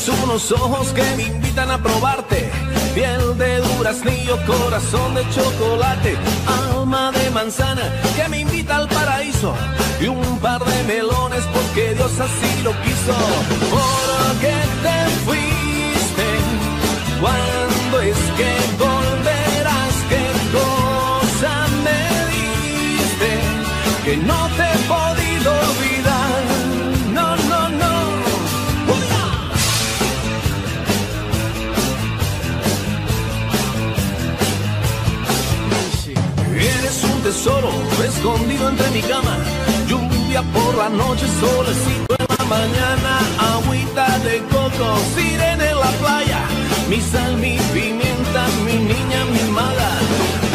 Tienes unos ojos que me invitan a probarte, piel de duraznillo, corazón de chocolate, alma de manzana que me invita al paraíso, y un par de melones porque Dios así lo quiso. ¿Porque te fuiste? ¿Cuándo es que volverás? ¿Qué cosa me diste que no te he podido olvidar? No, no, no. Eres un tesoro escondido entre mi cama, lluvia por la noche, solecito en la mañana, agüita de coco, sirena en la playa, mi sal, mi pimienta, mi niña mimada.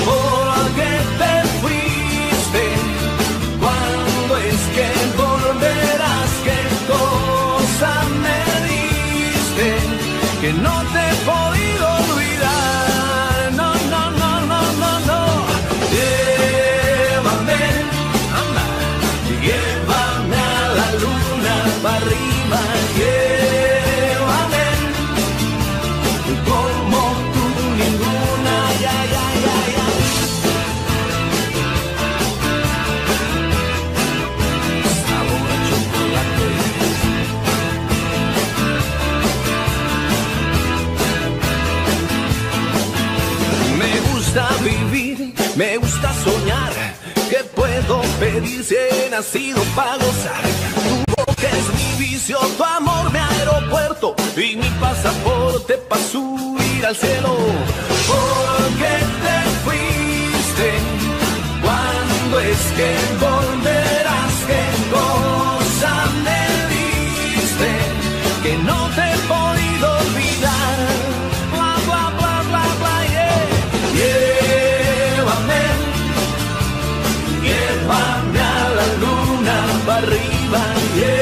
¿Por qué te fuiste? ¿Cuándo es que volverás? ¿Qué cosa me diste que no te he podido olvidar? No, no, no, no, no, no. Llévame, anda, llévame a la luna para arriba, llévame como tú ninguna, ya, ya, ya, ya. Sabor a chocolate. Me gusta vivir, me gusta soñar, ¿qué puedo pedir si he nacido para gozar? Tu boca es mi vicio, tu amor mi aeropuerto, y mi pasaporte pa' subir al cielo. ¿Por qué te fuiste? ¿Cuándo es que volverás? ¿Qué cosa me diste que no te he podido olvidar? Bla, bla, bla, bla, bla, yeah. Llévame, llévame a la luna para arriba, yeah.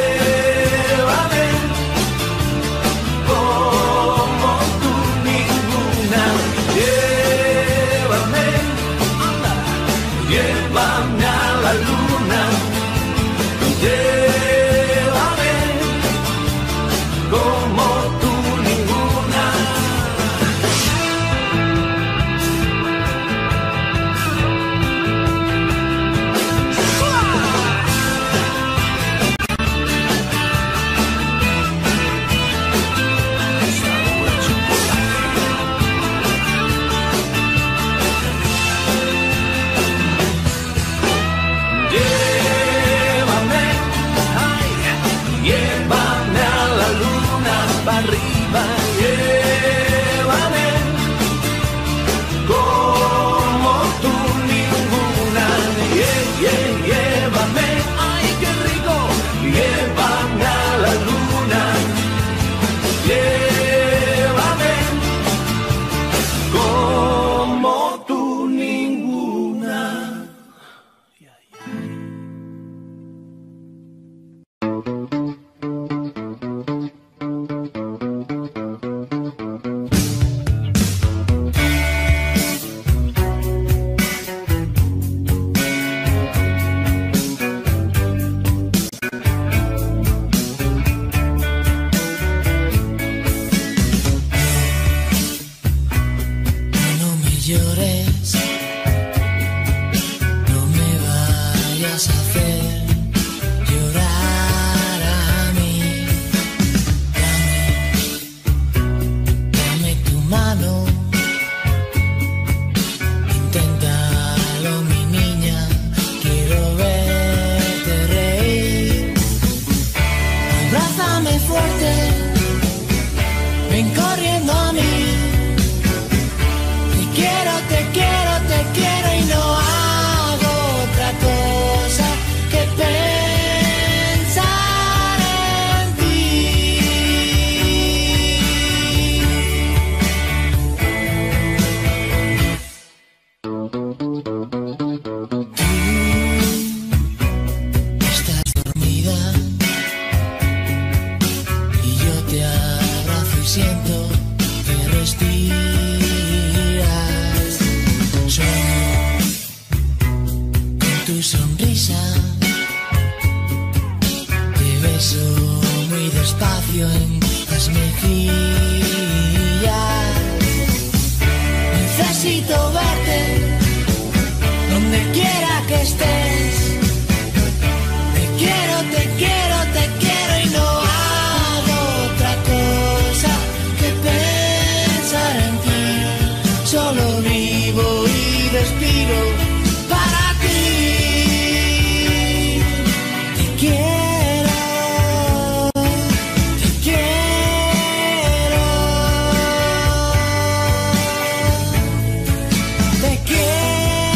Espacio en las mejillas. Necesito verte donde quiera que estés. Te quiero, te quiero y no hago otra cosa que pensar en ti. Solo vivo y respiro para ti. Te quiero, te quiero, te quiero.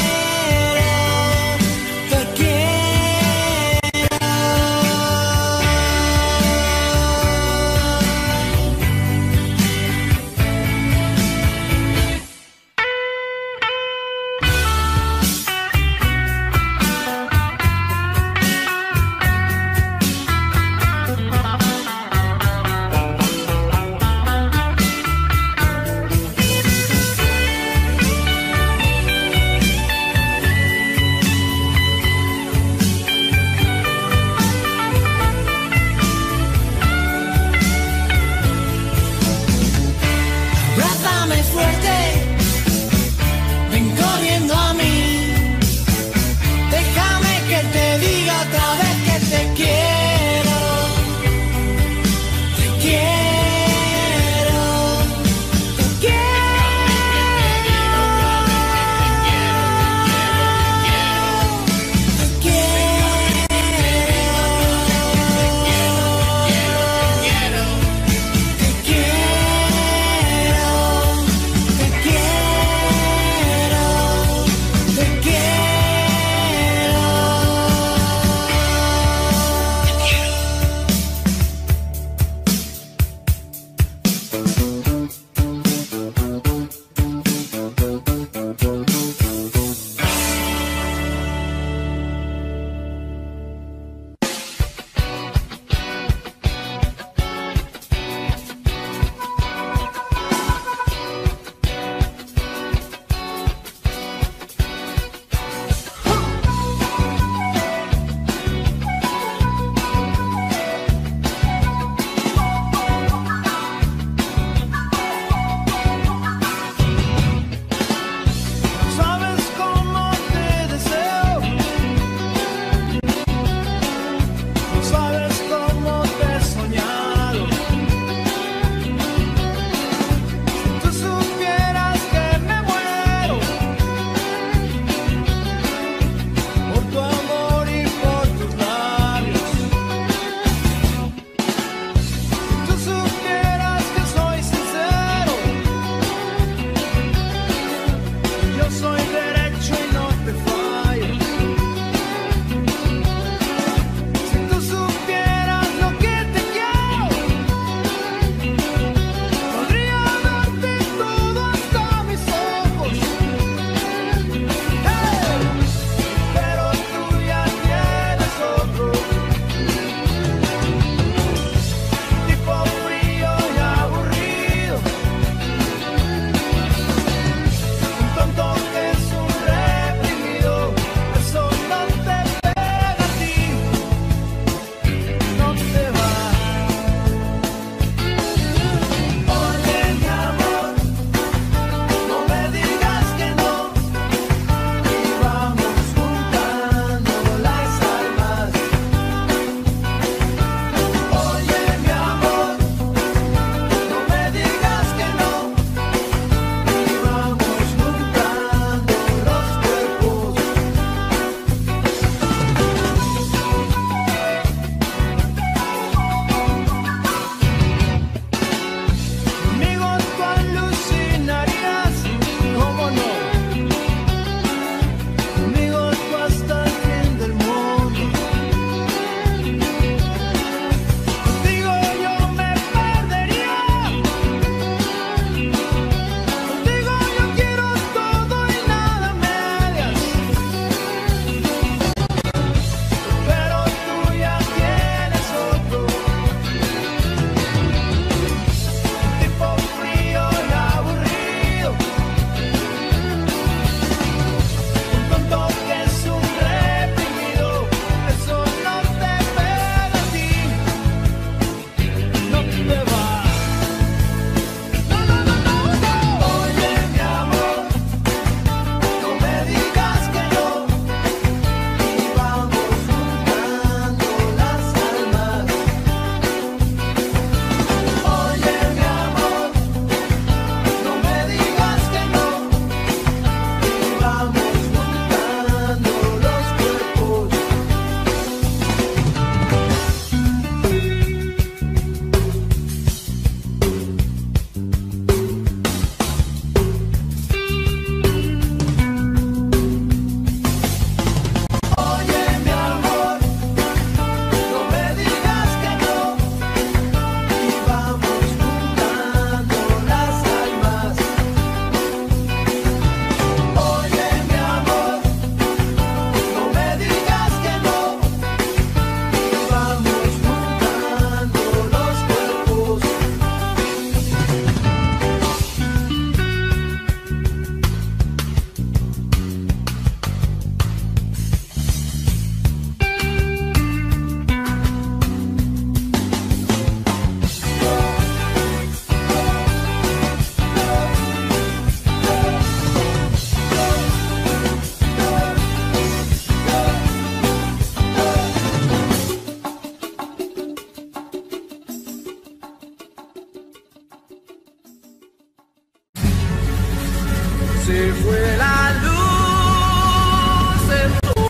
se fue la luz en tu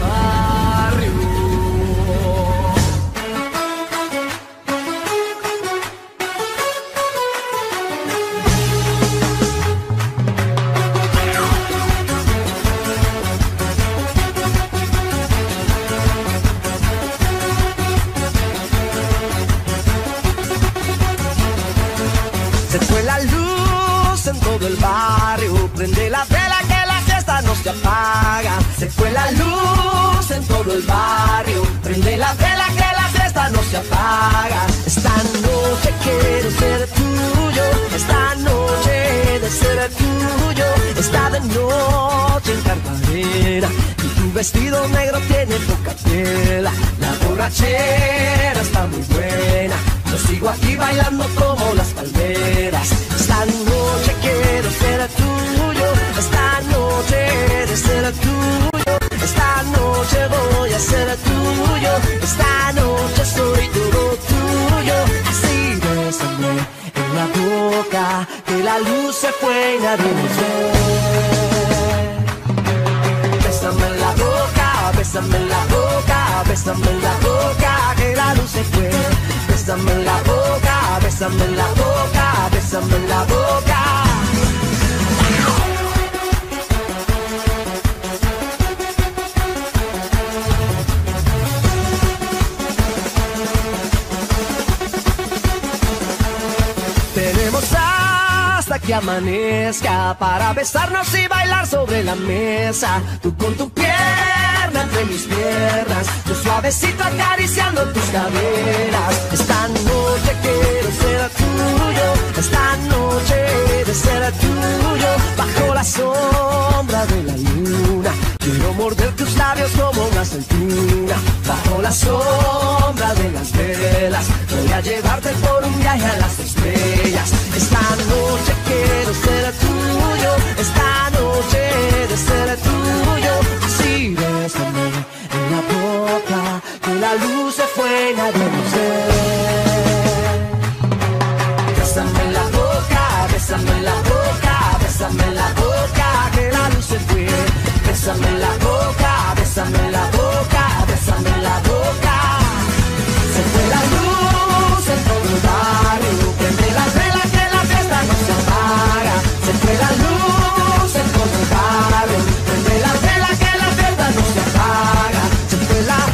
barrio. Se fue la luz en todo el barrio, prende la vela que la fiesta no se apaga. Se fue la luz en todo el barrio, prende la vela que la fiesta no se apaga. Esta noche quiero ser tuyo, esta noche he de ser tuyo. Está de noche en Cartagena y tu vestido negro tiene poca tela. La borrachera está muy buena, yo sigo aquí bailando como las palmeras. Esta noche quiero ser tuyo, esta noche he de ser tuyo. Esta noche voy a ser tuyo, esta noche soy todo tuyo. Así bésame en la boca, que la luz se fue y nadie nos ve. Bésame en la boca, bésame en la boca, bésame en la boca, que la luz se fue. Bésame en la boca, bésame en la boca, bésame en la boca. Que amanezca para besarnos y bailar sobre la mesa. Tú con tu pierna entre mis piernas, yo suavecito acariciando tus caderas. Esta noche quiero ser tuyo, esta noche he de ser tuyo. Bajo la sombra de la luna, quiero morder tus labios como una centura. Bajo la sombra de las velas, voy a llevarte por un viaje a las estrellas. Esta noche quiero ser tuyo, esta noche he de ser tuyo. Así bésame en la boca, que la luz se fue y nadie nos ve. Bésame en la boca, bésame en la boca, bésame en la boca, que la luz se fue. Bésame en la boca, bésame en la boca, bésame en la boca. Se fue la luz en todo el barrio, prende la vela que la fiesta no se apaga. Se fue la luz en todo el barrio, prende la vela que la fiesta no se apaga. Se fue la luz.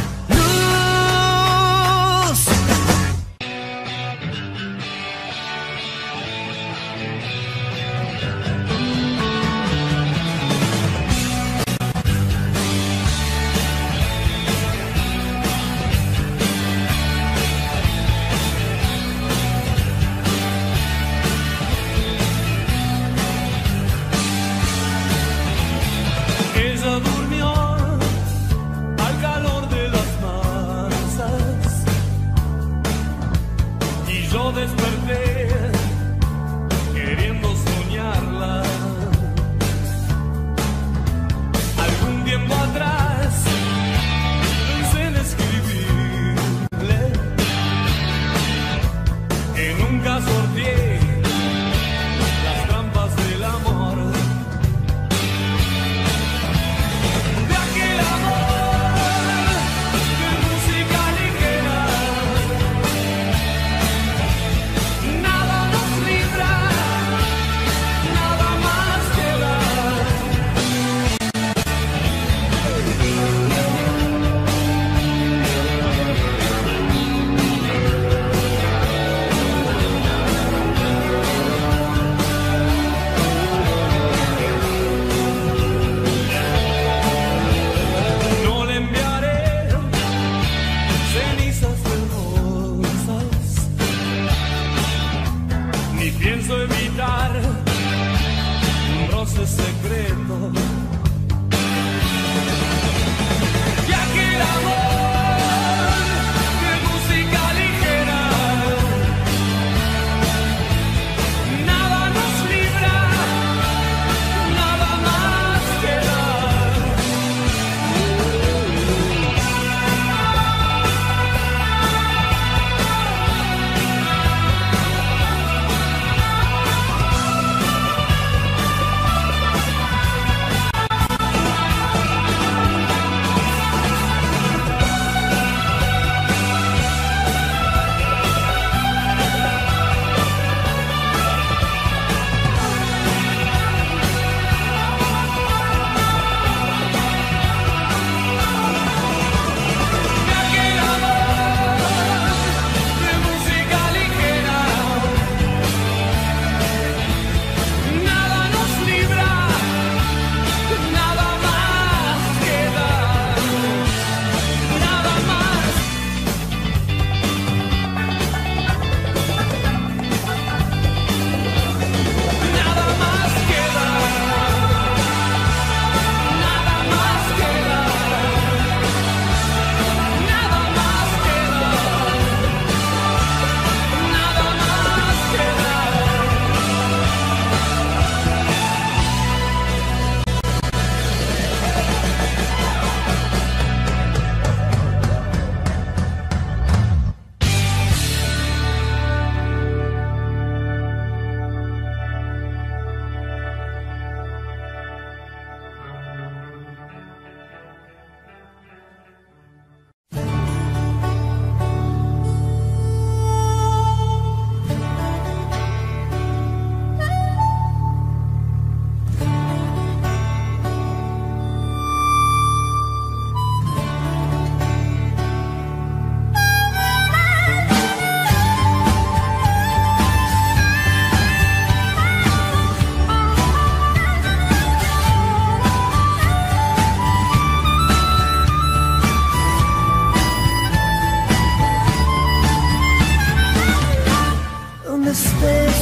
estés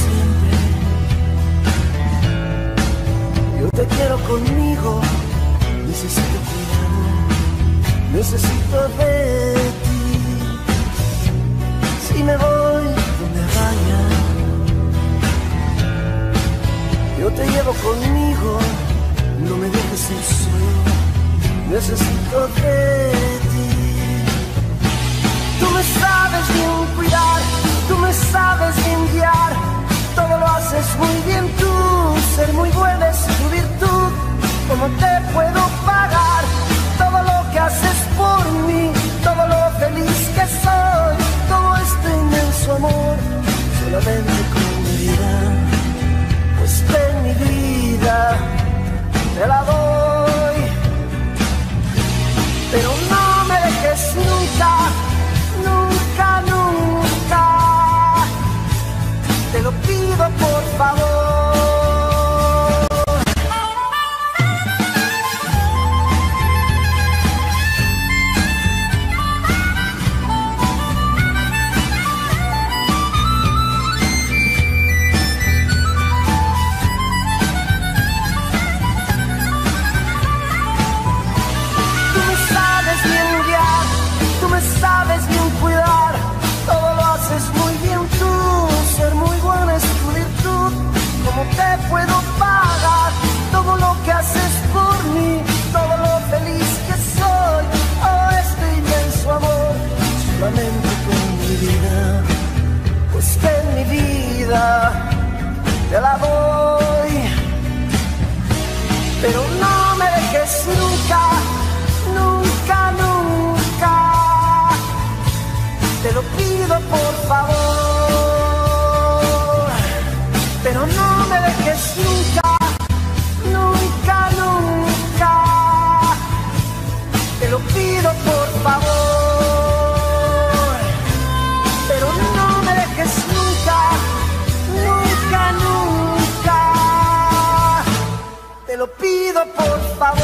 siempre. Yo te quiero conmigo, necesito cuidado, necesito de ti. Si me voy, no me vayas. Yo te llevo conmigo, no me dejes ir solo, necesito de ti. Tú me sabes bien cuidar, tú me sabes bien guiar, todo lo haces muy bien tú, ser muy buena es tu virtud, ¿cómo te puedo pagar? Todo lo que haces por mí, todo lo feliz que soy, todo este inmenso amor, solamente con mi vida, pues de mi vida te la doy, pero no me dejes nunca. Nunca, nunca, te lo pido por favor. Tú me sabes bien guiar, tú me sabes bien cuidar, todo lo haces muy bien tú, ser muy buena es tu virtud, ¿cómo te puedo pagar? Todo lo que haces por mí, todo lo feliz que soy, oh este inmenso amor, solamente con mi vida, pues que en mi vida te la doy, pero no me dejes nunca, nunca, nunca. Te lo pido por favor, pero no me dejes nunca, nunca, nunca. Te lo pido por favor, pero no me dejes nunca, nunca, nunca. Te lo pido por favor.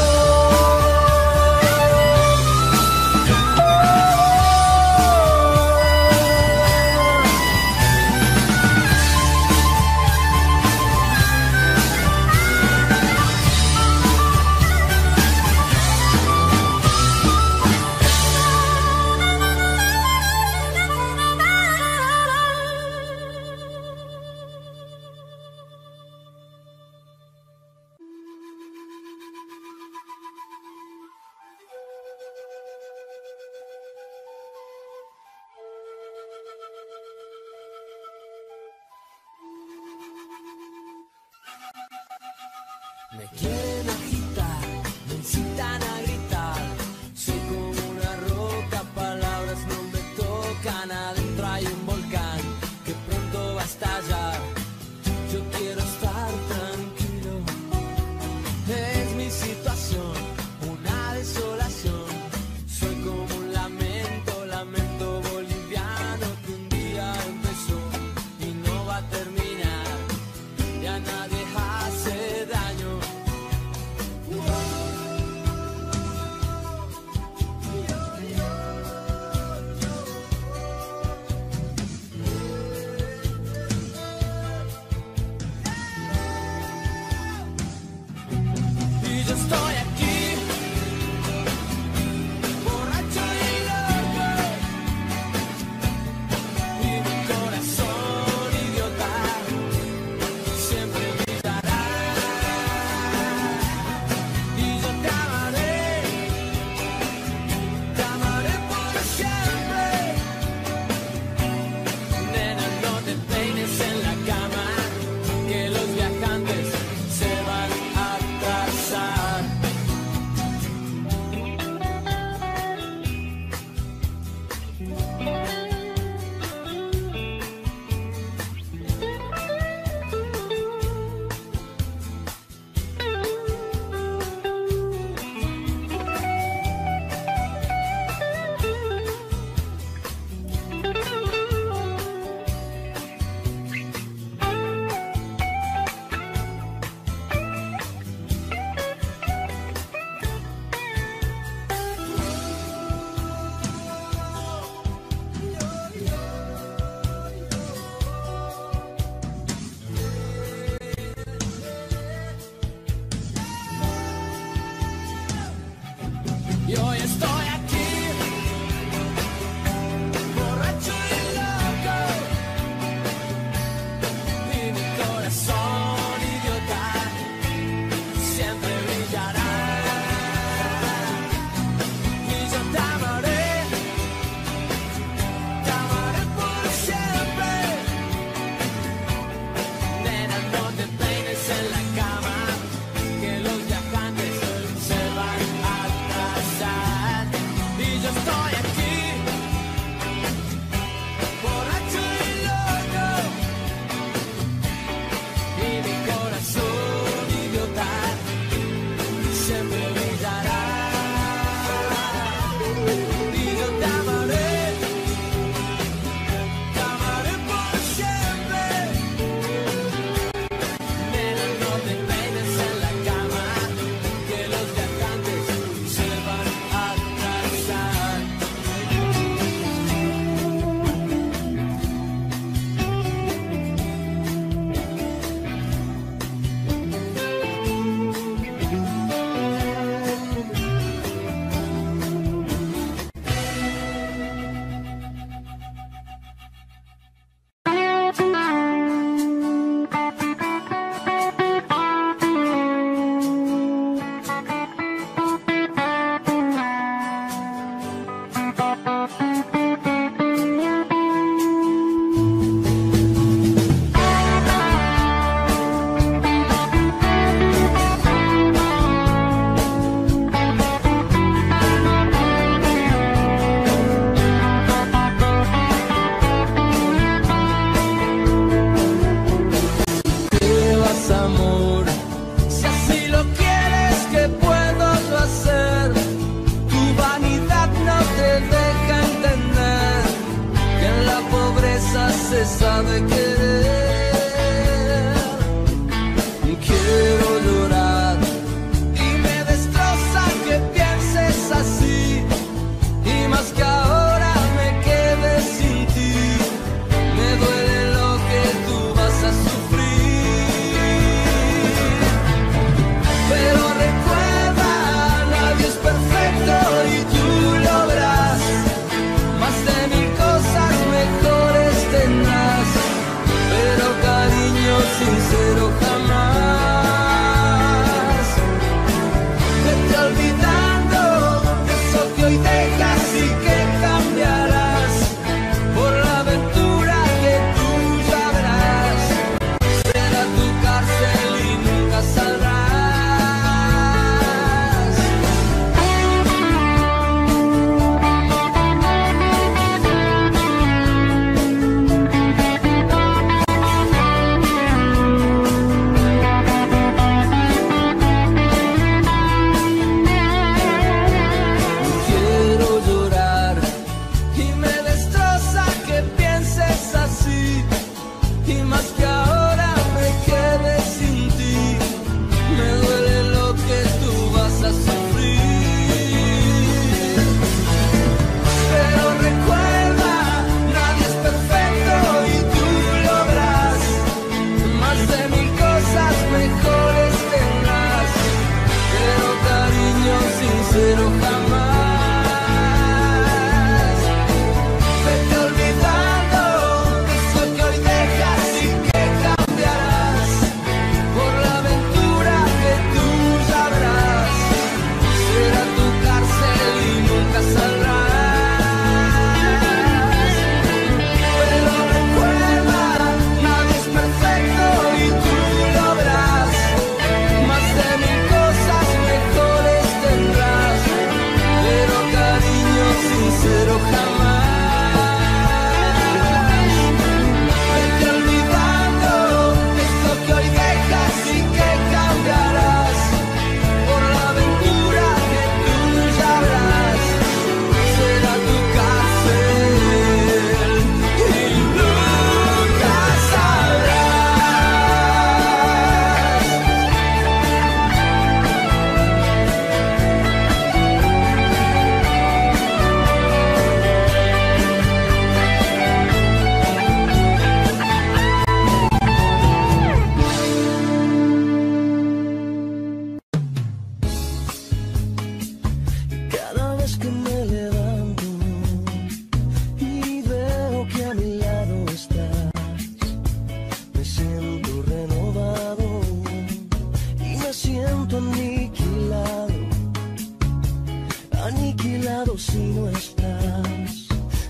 paro si no estás.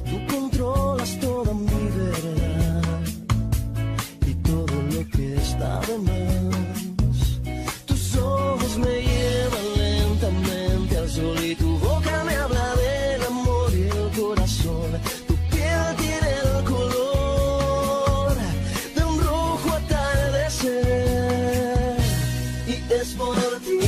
Tú controlas toda mi verdad y todo lo que está de más. Tus ojos me llevan lentamente al sol y tu boca me habla del amor y el corazón. Tu piel tiene el color de un rojo atardecer y es por ti.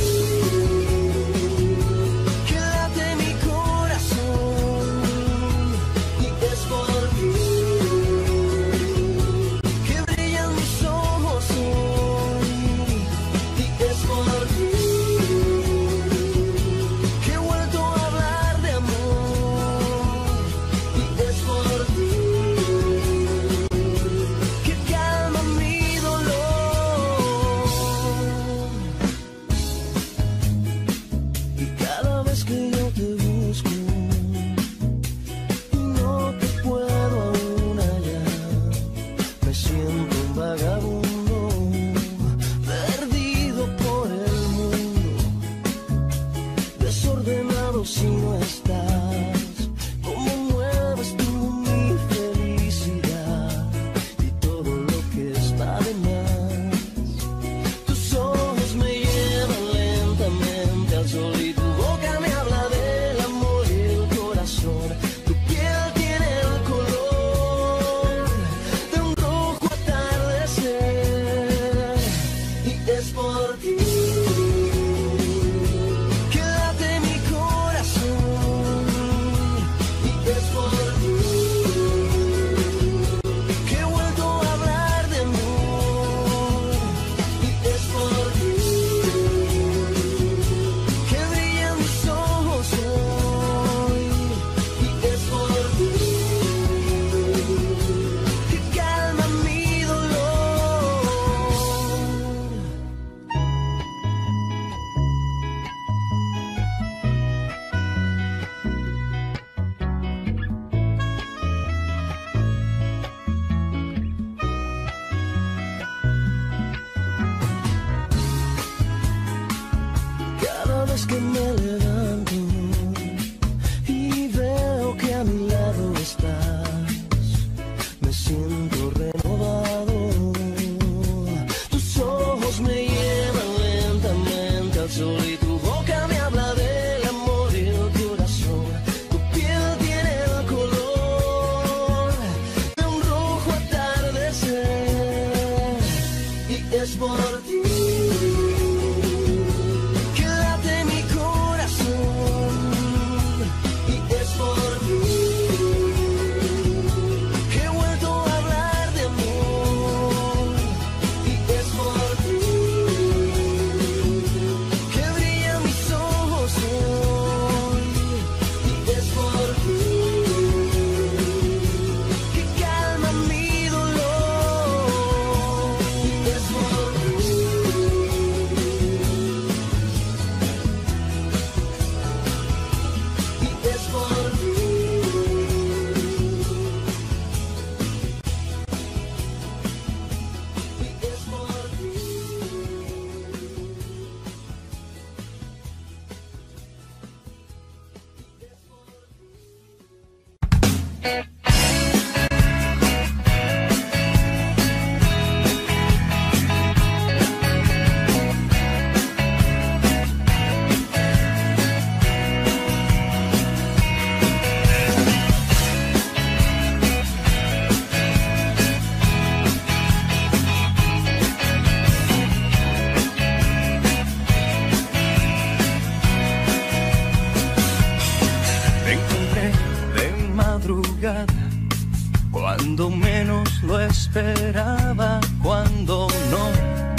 Cuando menos lo esperaba, cuando no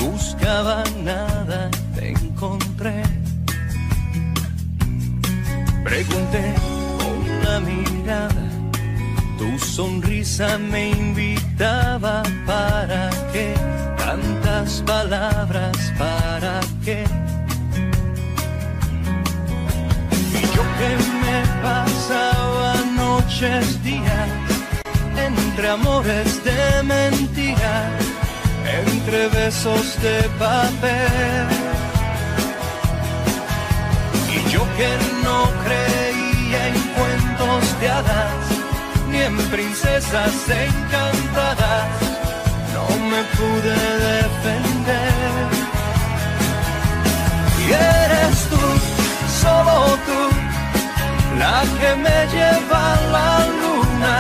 buscaba nada, te encontré. Pregunté con la mirada, tu sonrisa me invitaba. ¿Para qué tantas palabras? ¿Para qué? Y yo que me pasaba noches, días entre amores de mentira, entre besos de papel. Y yo que no creía en costeadas, ni en princesas encantadas, no me pude defender. Y eres tú, solo tú, la que me lleva a la luna,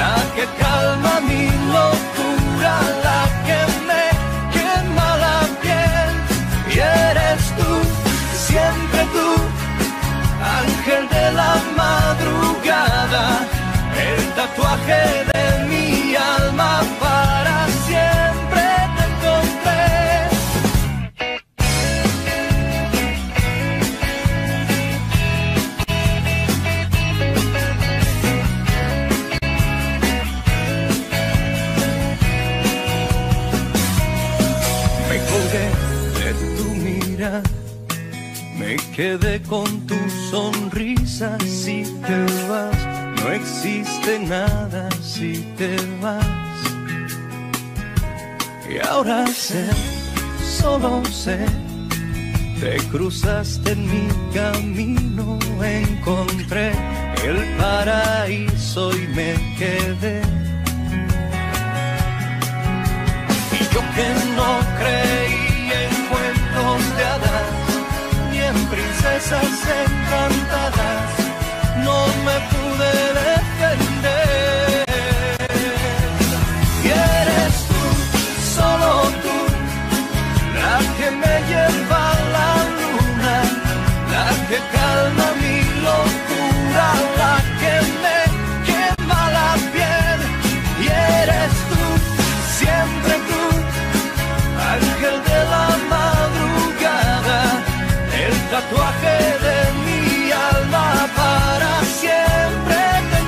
la que calma mi locura, la que me quema la piel. Y eres tú, siempre tú, ángel de la madrugada, el tatuaje de mi alma, para siempre te encontré. Me colgué de tu mirada, me quedé con tu sonrisa. Si te vas, no existe nada si te vas. Y ahora sé, solo sé, te cruzaste en mi camino, encontré el paraíso y me quedé. Y yo que no creí en cuentos de hadas, princesas encantadas, no me pude defender. Y eres tú, solo tú, la que me lleva a la luna, la que calma mi locura, la que me quema la piel. Y eres tú, siempre tú, ángel de la madrugada, tatuaje de mi alma, para siempre te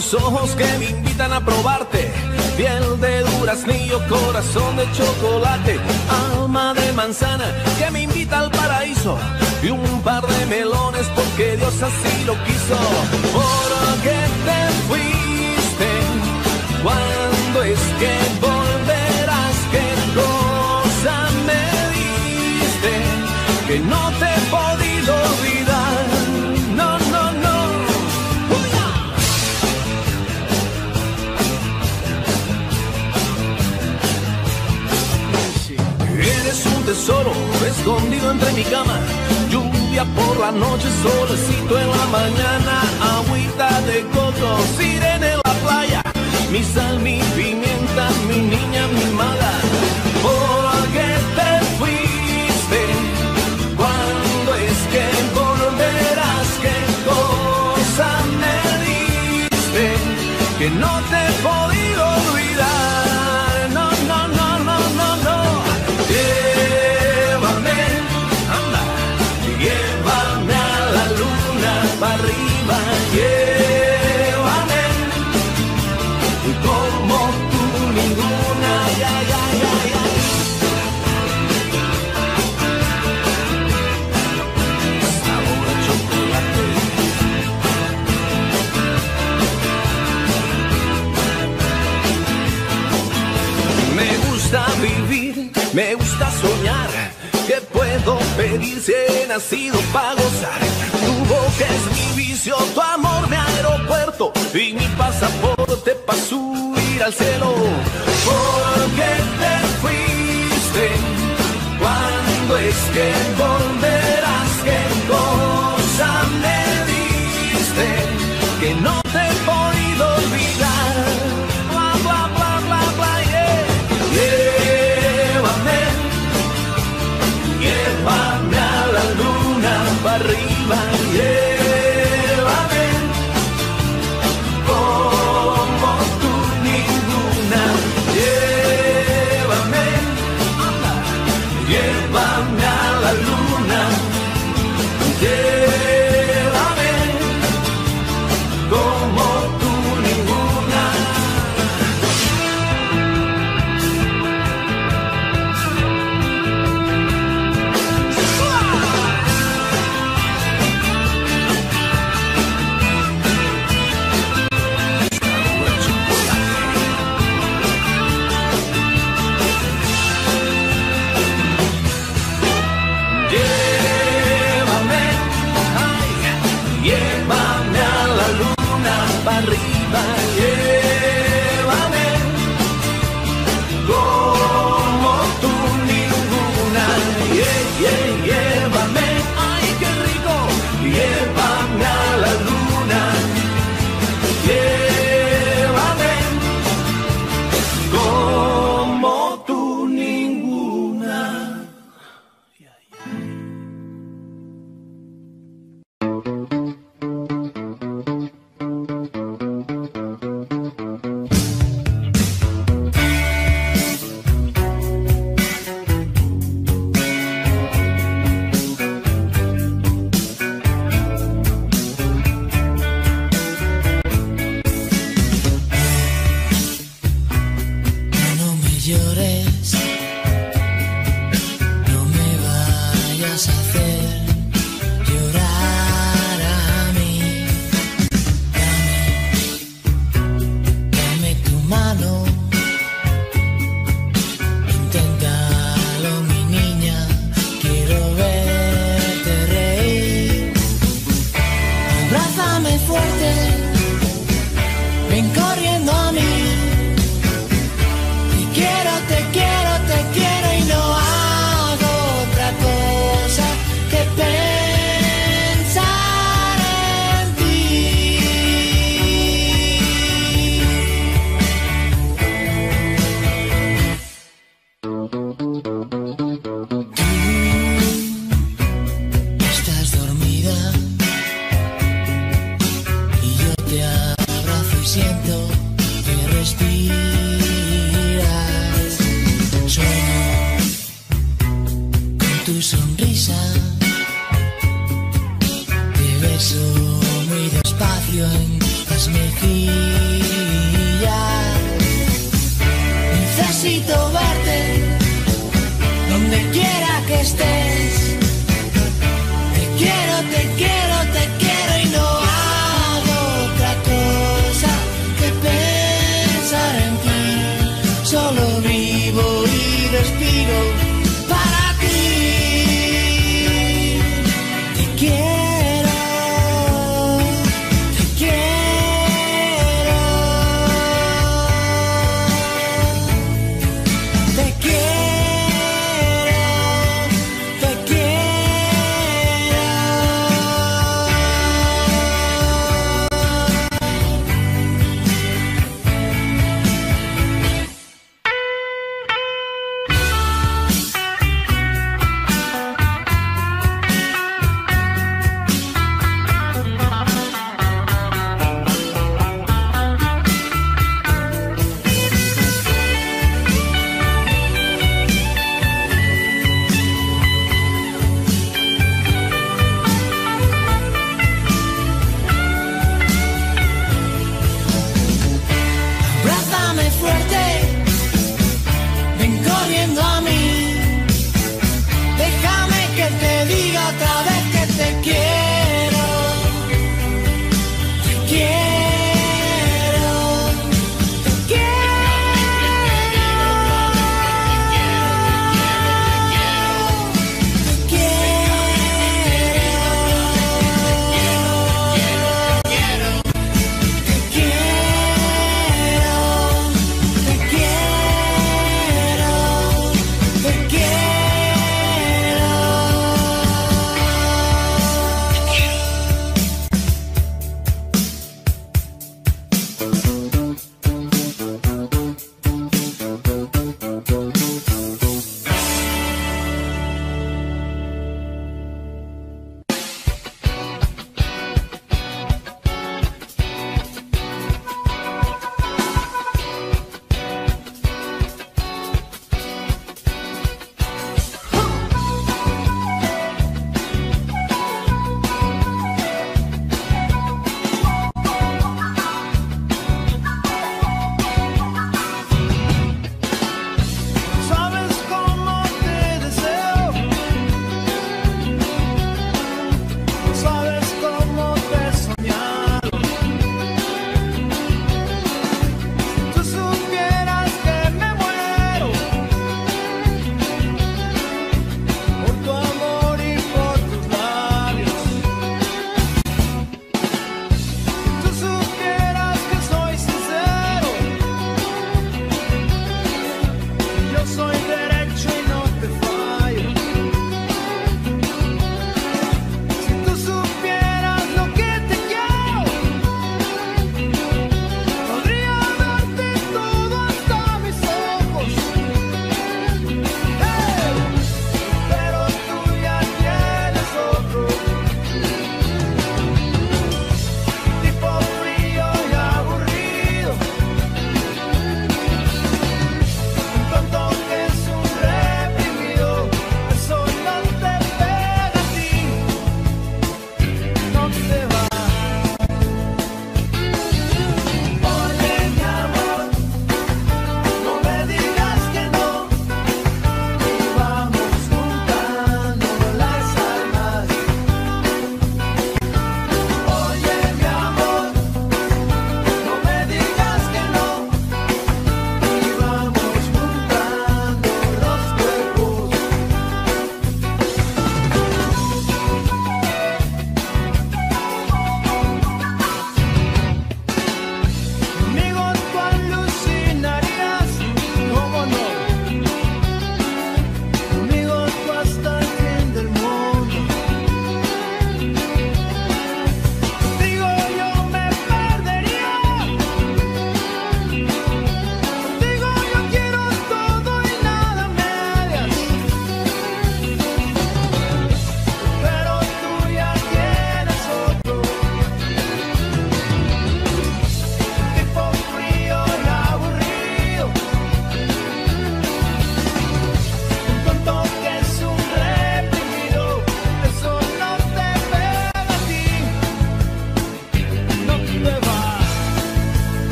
Tus ojos que me invitan a probarte, piel de duraznillo, corazón de chocolate, alma de manzana que me invita al paraíso, y un par de melones porque Dios así lo quiso. ¿Por qué te fuiste? ¿Cuándo es que volverás? ¿Qué cosa me diste que no te he podido olvidar? No, no, no. Eres un tesoro escondido entre mi cama, lluvia por la noche, solecito en la mañana, agüita de coco, sirena en la playa, mi sal, mi pimienta, mi niña, mi mala. ¿Por qué te fuiste? ¿Cuándo es que volverás? ¿Qué cosa me diste que no te he podido olvidar? No, no, no, no, no, no. Llévame, anda, llévame a la luna para arriba, llévame como tú ninguna, ya, ya, ya, ya. Sabor a chocolate. Me gusta vivir, me gusta soñar, ¿qué puedo pedir si he nacido para gozar? Tu boca es mi vicio, tu amor mi aeropuerto, y mi pasaporte pa' subir al cielo. ¿Por qué te fuiste? ¿Cuándo es que volverás? ¿Qué cosa me diste que no te he podido olvidar? Bla, bla, bla, bla, bla, yeah. Llévame, llévame a la luna para arriba, yeah. Te beso muy despacio en las las mejillas. Necesito verte donde quiera que estés. Te quiero, te quiero, te quiero y no hago otra cosa que pensar en ti. Solo vivo y respiro. Te quiero, te quiero.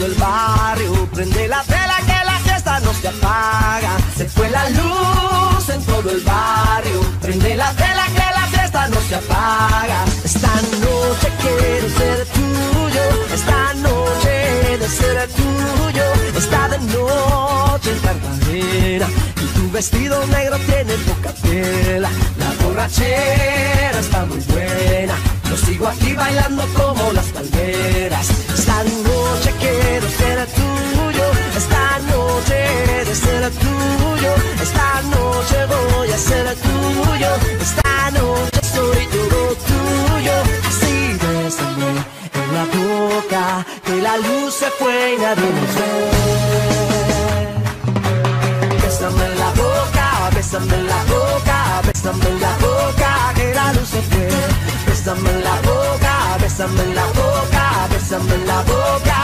todo el barrio, prende la tela que la fiesta no se apaga. Se fue la luz en todo el barrio, prende la tela que la fiesta no se apaga. Esta noche quiero ser tuyo, esta noche he de ser tuyo. Esta de noche es verdadera y tu vestido negro tiene poca tela. La borrachera está muy buena, yo sigo aquí bailando como las palmeras. Esta noche quiero ser tuyo, esta noche he de ser tuyo. Esta noche voy a ser tuyo, esta noche soy todo tuyo. Así bésame en la boca, que la luz se fue y nadie nos ve. Bésame en la boca, bésame en la boca, bésame en la boca, que la luz se fue. Bésame en la boca, bésame en la boca, bésame en la boca.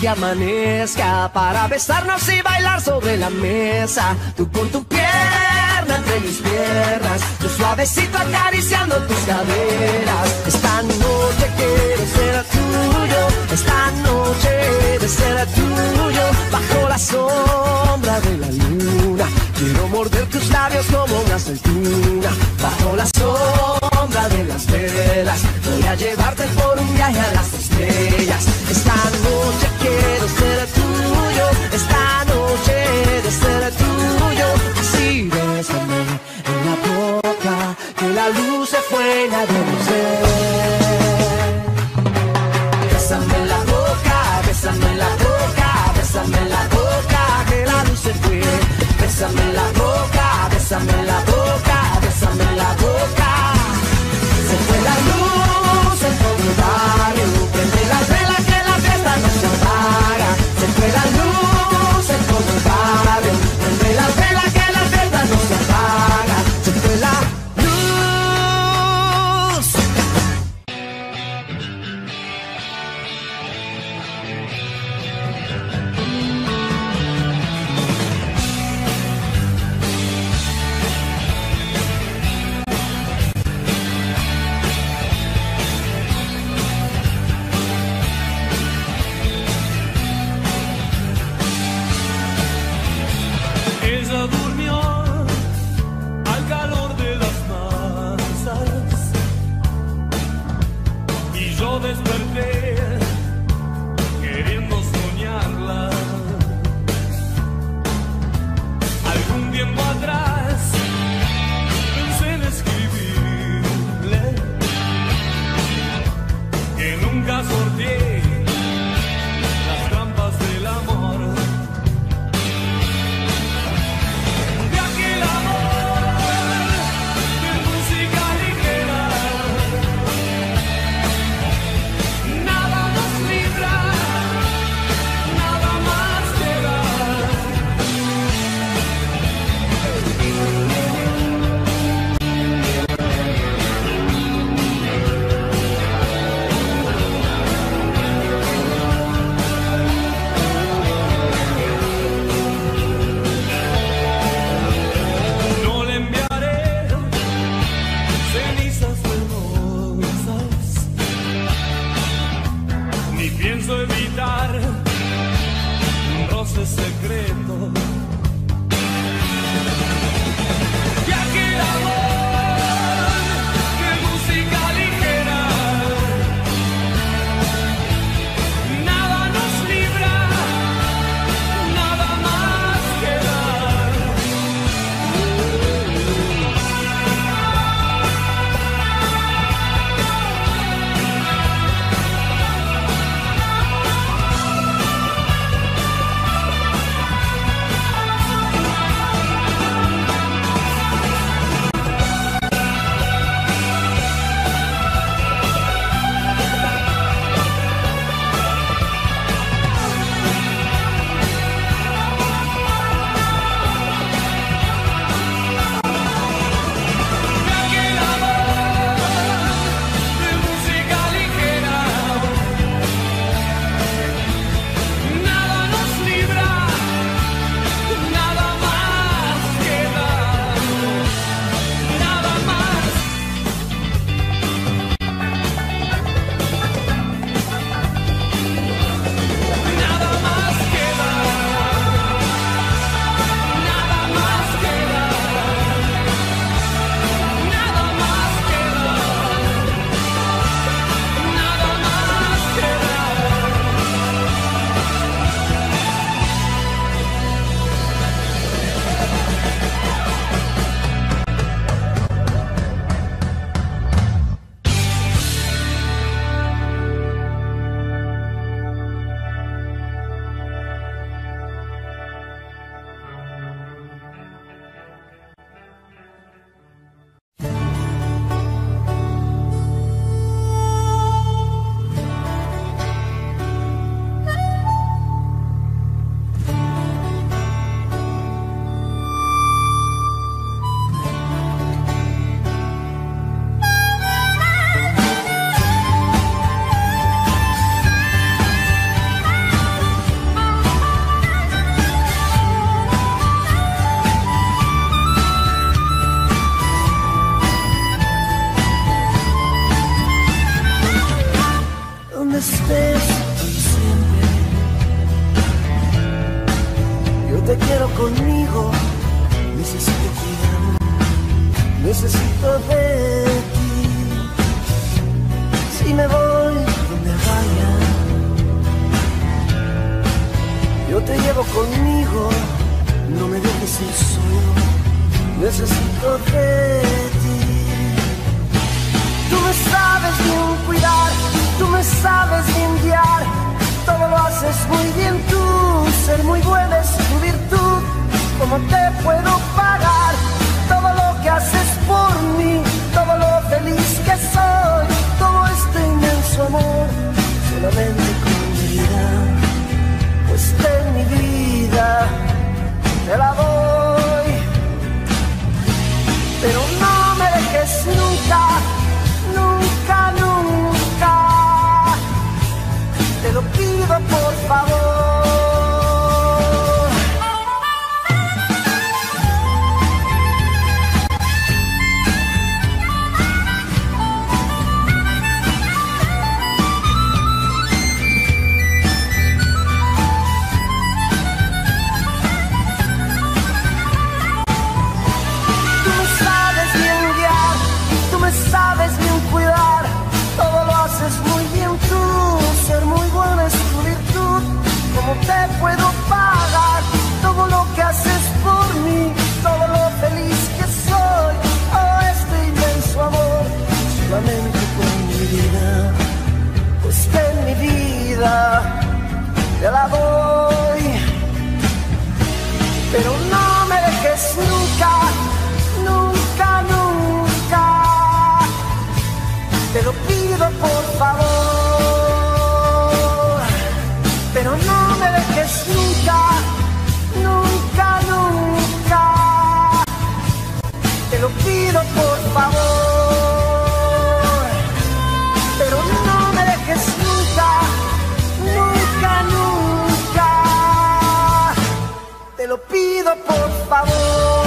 Que amanezca para besarnos y bailar sobre la mesa. Tú con tu pierna entre mis piernas, yo suavecito acariciando tus caderas. Esta noche quiero ser tuyo, esta noche he de ser tuyo. Bajo la sombra de la luna, quiero morder tus labios como una aceituna. Bajo la sombra de las velas, voy a llevarte por un viaje a las estrellas. Esta noche quiero ser tuyo, esta noche he de ser tuyo. Así bésame en la boca, que la luz se fue y nadie nos ve. Bésame en la boca, bésame en la boca, bésame en la boca, que la luz se fue. Bésame en la boca, bésame en la boca, bésame en la boca. Se fue la luz en todo el barrio, prende la vela que la fiesta no se apaga. Se fue la luz en todo el barrio, prende la vela que la fiesta no se apaga. Se fue la luz. de ti. Si me voy, no me vaya. Yo te llevo conmigo, no me dejes ir solo. Necesito de ti. Tú me sabes bien cuidar, tú me sabes bien guiar. Todo lo haces muy bien tú. Ser muy bueno es tu virtud. ¿Cómo te puedo pagar todo lo que haces por mí? Todo lo feliz que soy, todo este inmenso amor, solamente con mi vida, pues de mi vida te la doy. Pero no me dejes nunca, nunca, nunca. Te lo pido por favor. ¿Cómo te puedo pagar todo lo que haces por mí? Todo lo feliz que soy, oh, este inmenso amor, solamente con mi vida, pues que mi vida te la doy. Pero no me dejes nunca, nunca, nunca. Te lo pido por favor. Nunca, nunca, nunca. Te lo pido por favor. Pero no me dejes nunca, nunca, nunca. Te lo pido por favor.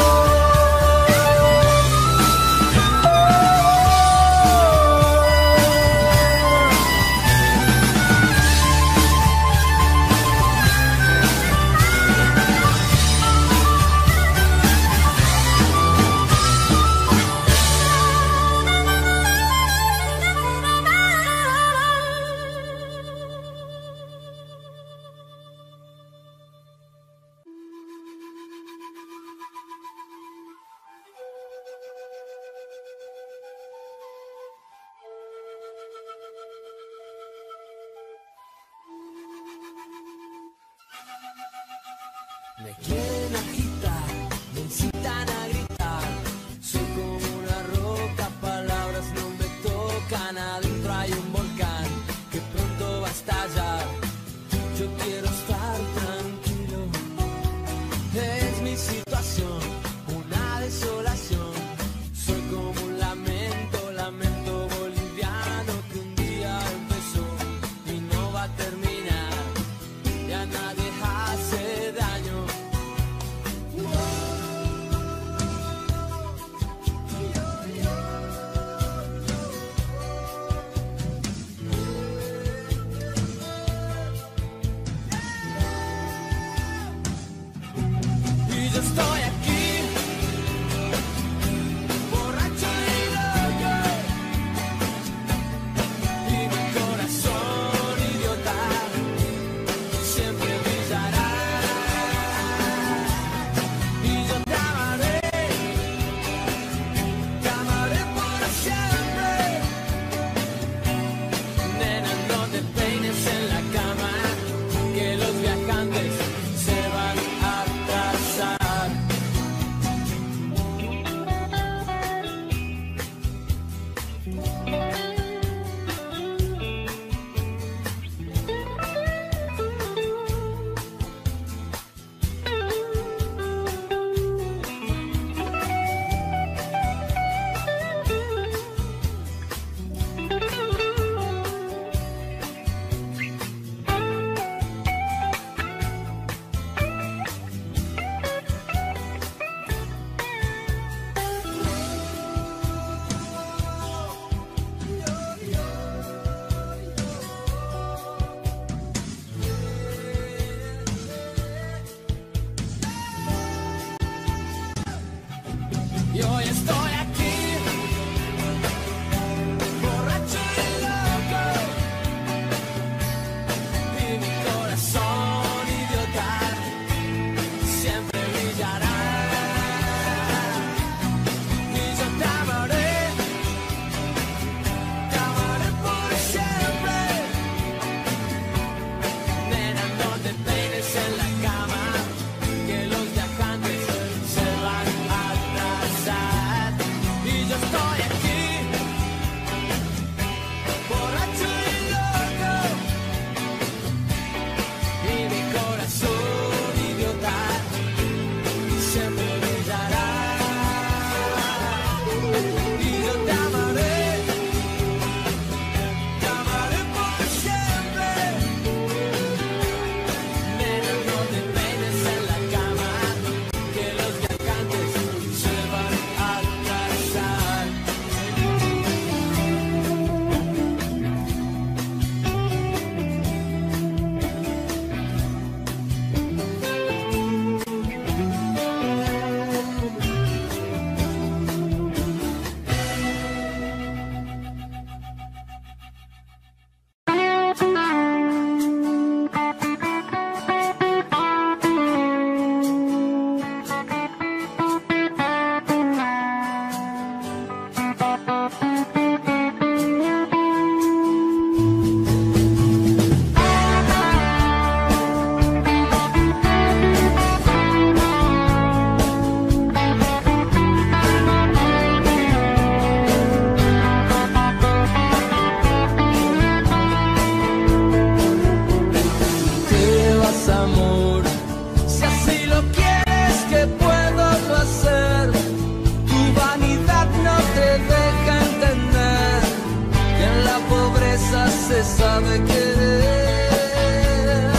se sabe querer.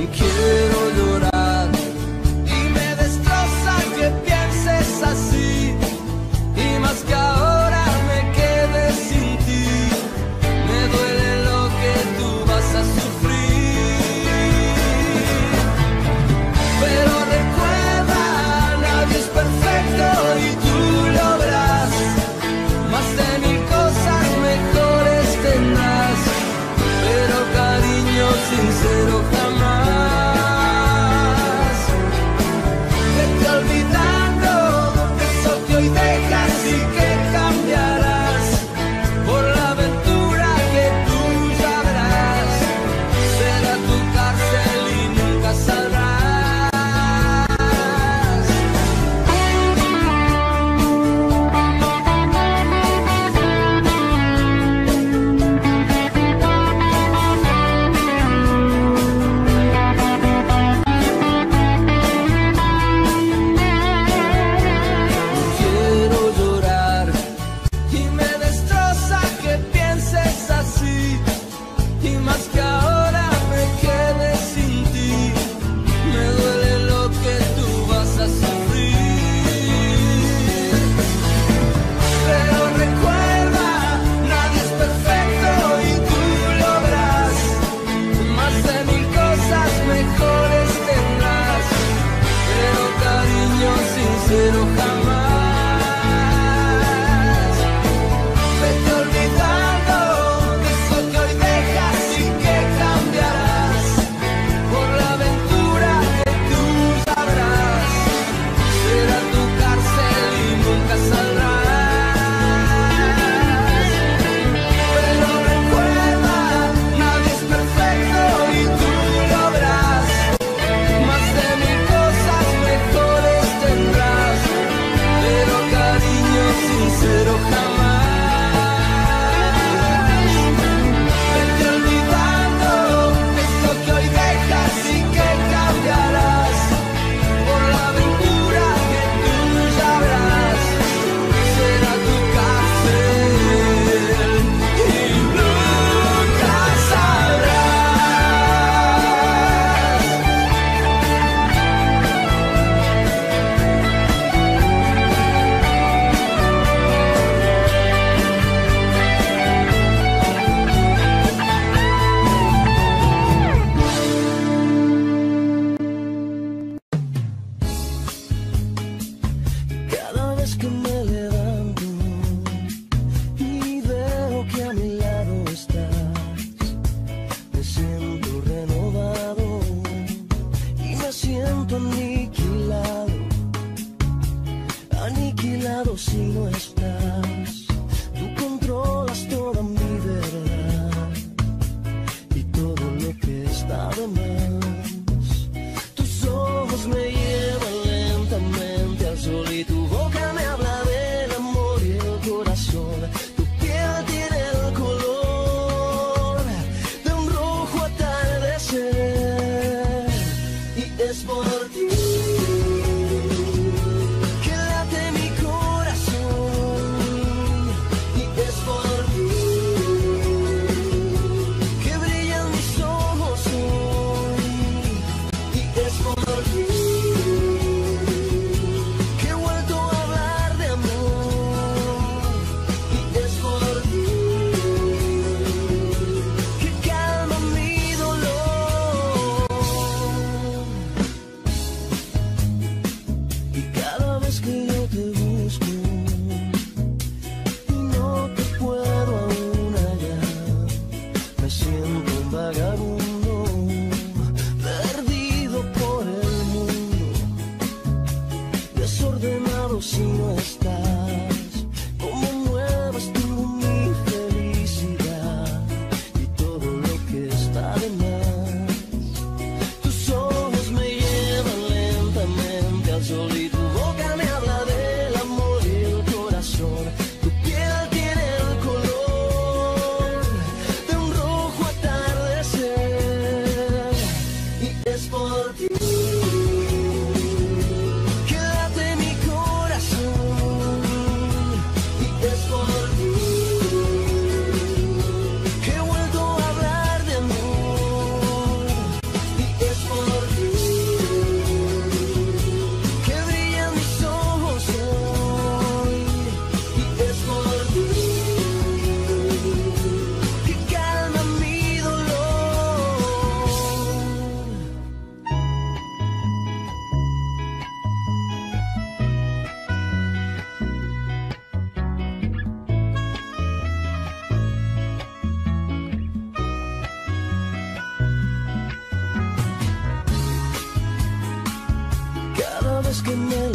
Y quiero llorar y me destroza que pienses así, y más que ahora me quede sin ti. Me duele lo que tú vas a sufrir, pero recuerda, nadie es perfecto y tú lo verás. Más de mil cosas mejores tendrás.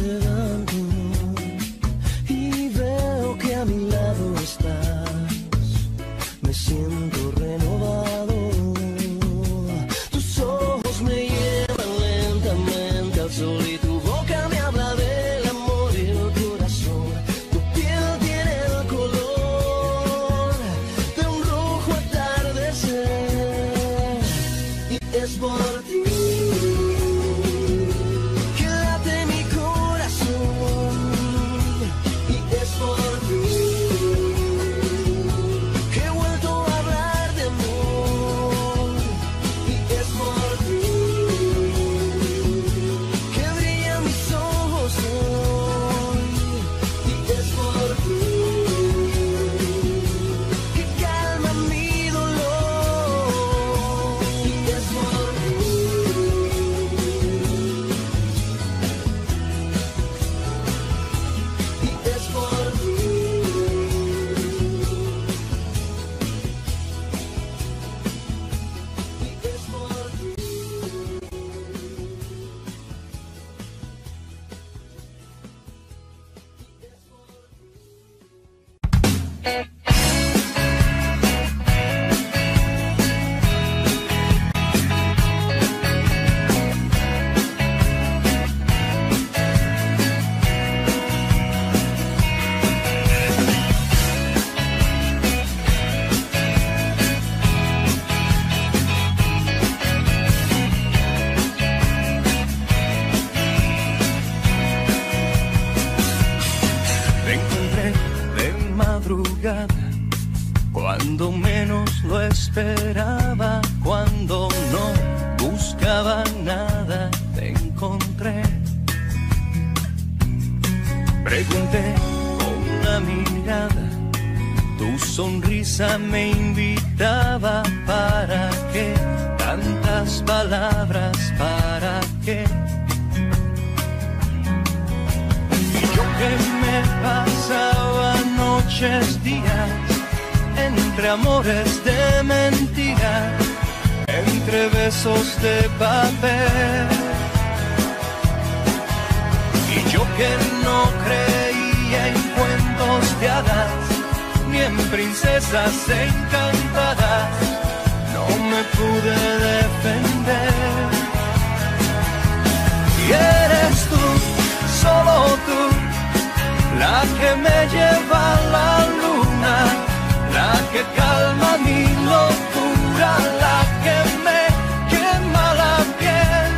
levanto y veo que a mi lado estás. Me siento renovado. Tus ojos me llevan lentamente al sol y tu boca me habla del amor y el corazón. Tu piel tiene el color de un rojo atardecer y es por ti. Cuando menos lo esperaba, cuando no buscaba nada, te encontré. Pregunté con una mirada, tu sonrisa me invitaba. ¿Para qué tantas palabras? ¿Para qué? Y yo que me pasaba noches, días entre amores de mentira, entre besos de papel. Y yo que no creía en cuentos de hadas, ni en princesas encantadas, no me pude defender. Y eres tú, solo tú, la que me lleva a la luna, la que calma mi locura, la que me quema la piel.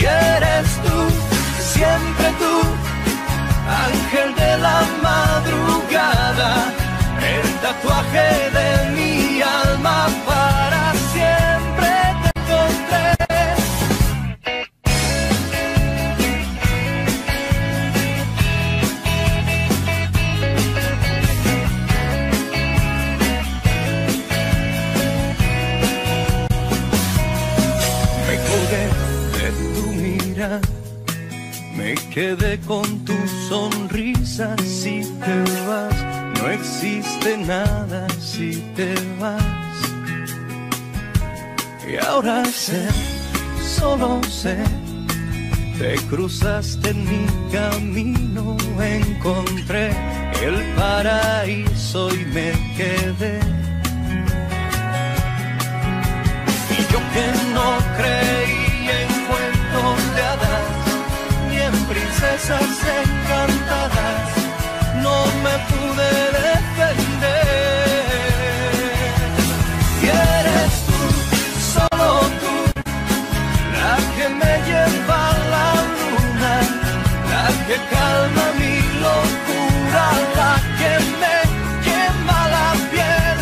Y eres tú, siempre tú, ángel de la madrugada, el tatuaje de mi alma para siempre te encontré. Me quedé con tu sonrisa. Si te vas, no existe nada. Si te vas, y ahora sé, solo sé, te cruzaste en mi camino. Encontré el paraíso y me quedé. Y yo que no creía en cuentos de hadas, princesas encantadas, no me pude defender. Y eres tú, solo tú, la que me lleva a la luna, la que calma mi locura, la que me quema la piel.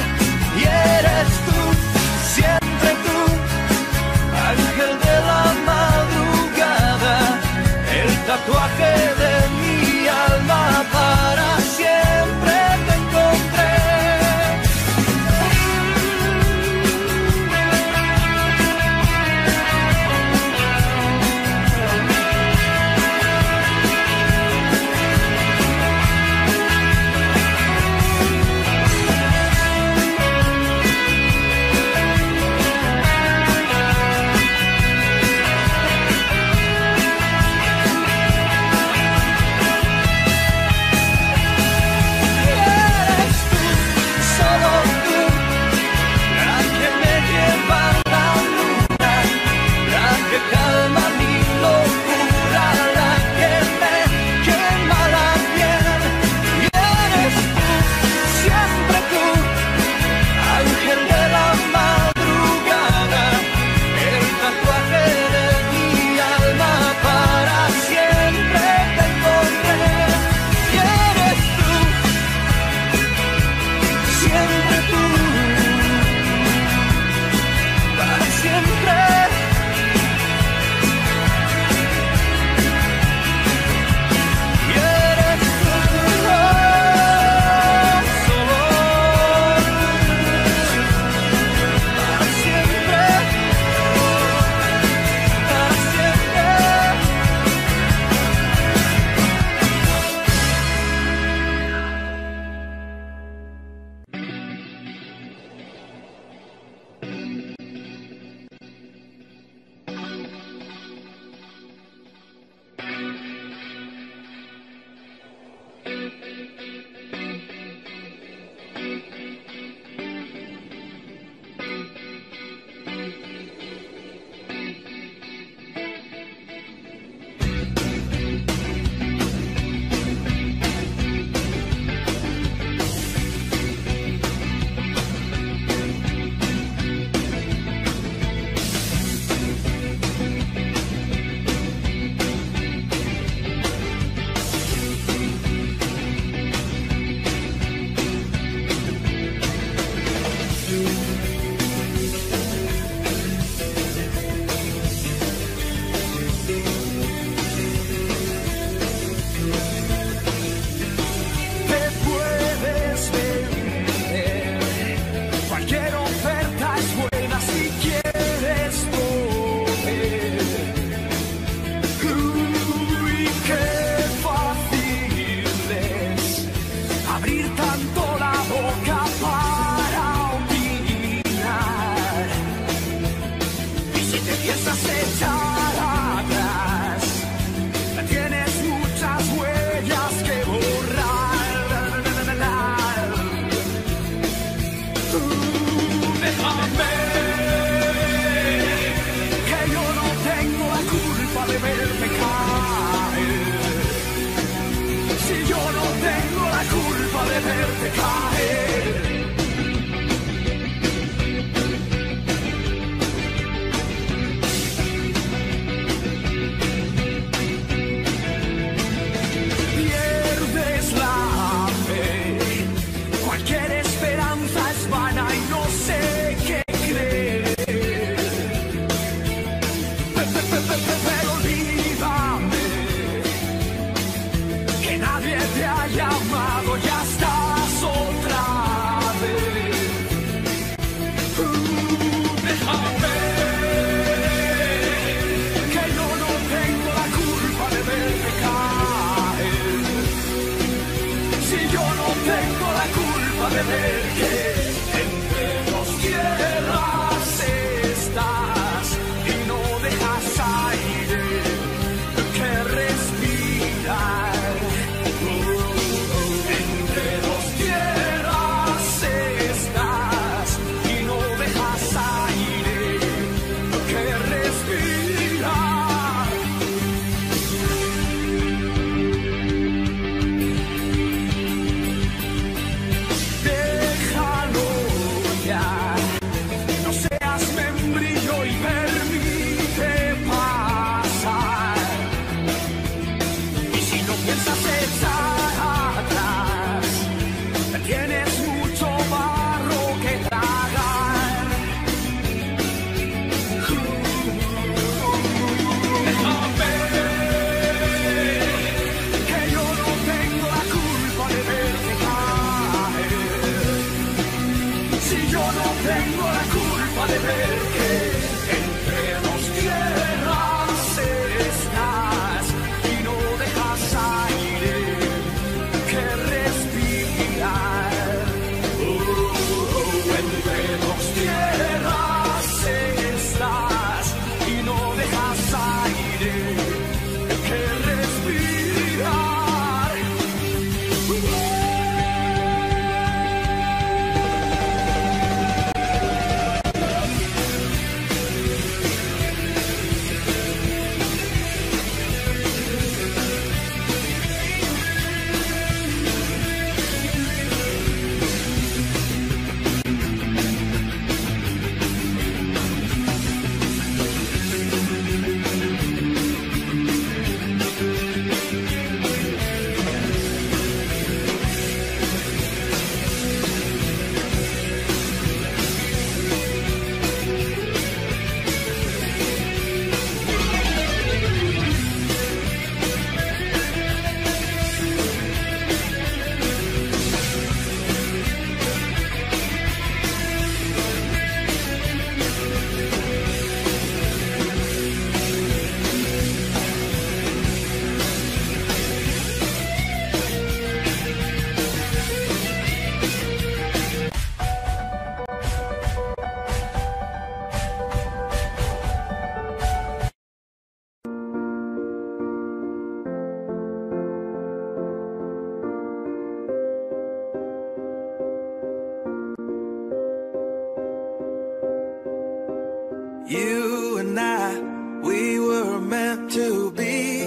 You and I, we were meant to be.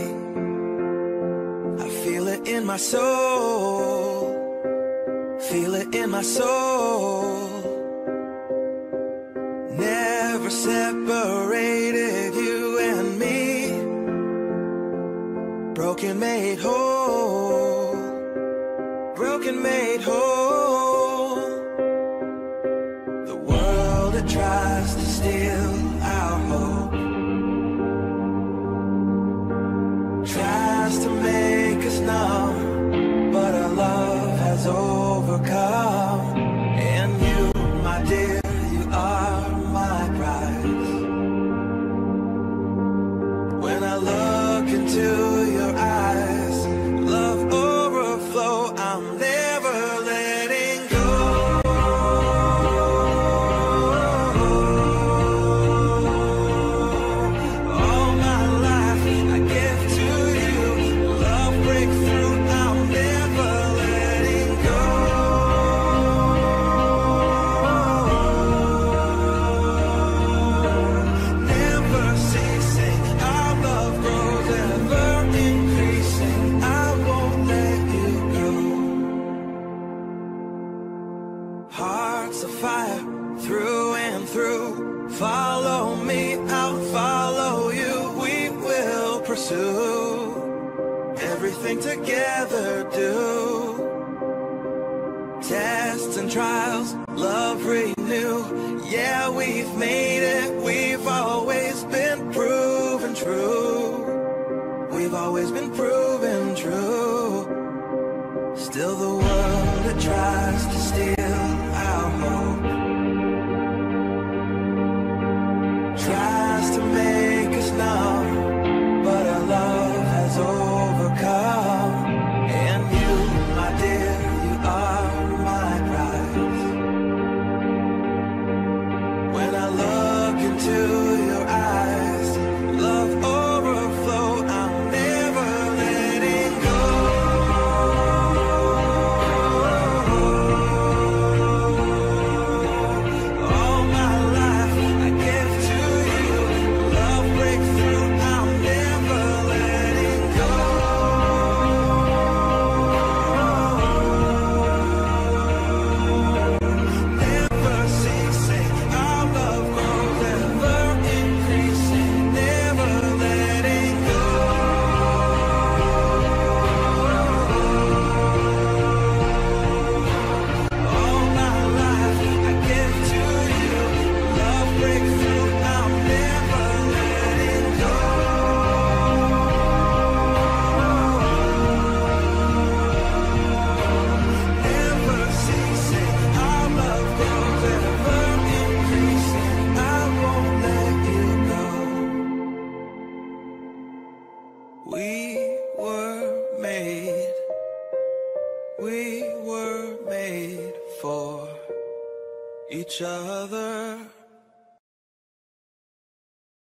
I feel it in my soul, feel it in my soul. Never separated, you and me. Broken made whole, broken made whole. The world that tries to steal our hope tries to make us numb, but our love has overcome. And you, my dear, you are my prize. When I look into your eyes, love overflow, I'm there. Together do tests and trials, love renew. Yeah, we've made it, we've always been proven true. We've always been proven true. Still the world that tries to steal our hope tries to make us numb, but our love has overcome. And you, my dear, you are my prize. When I look into your eyes, love overflow, I'm never letting go. All my life I give to you. Love breakthrough, I'm never letting go. We were made for each other.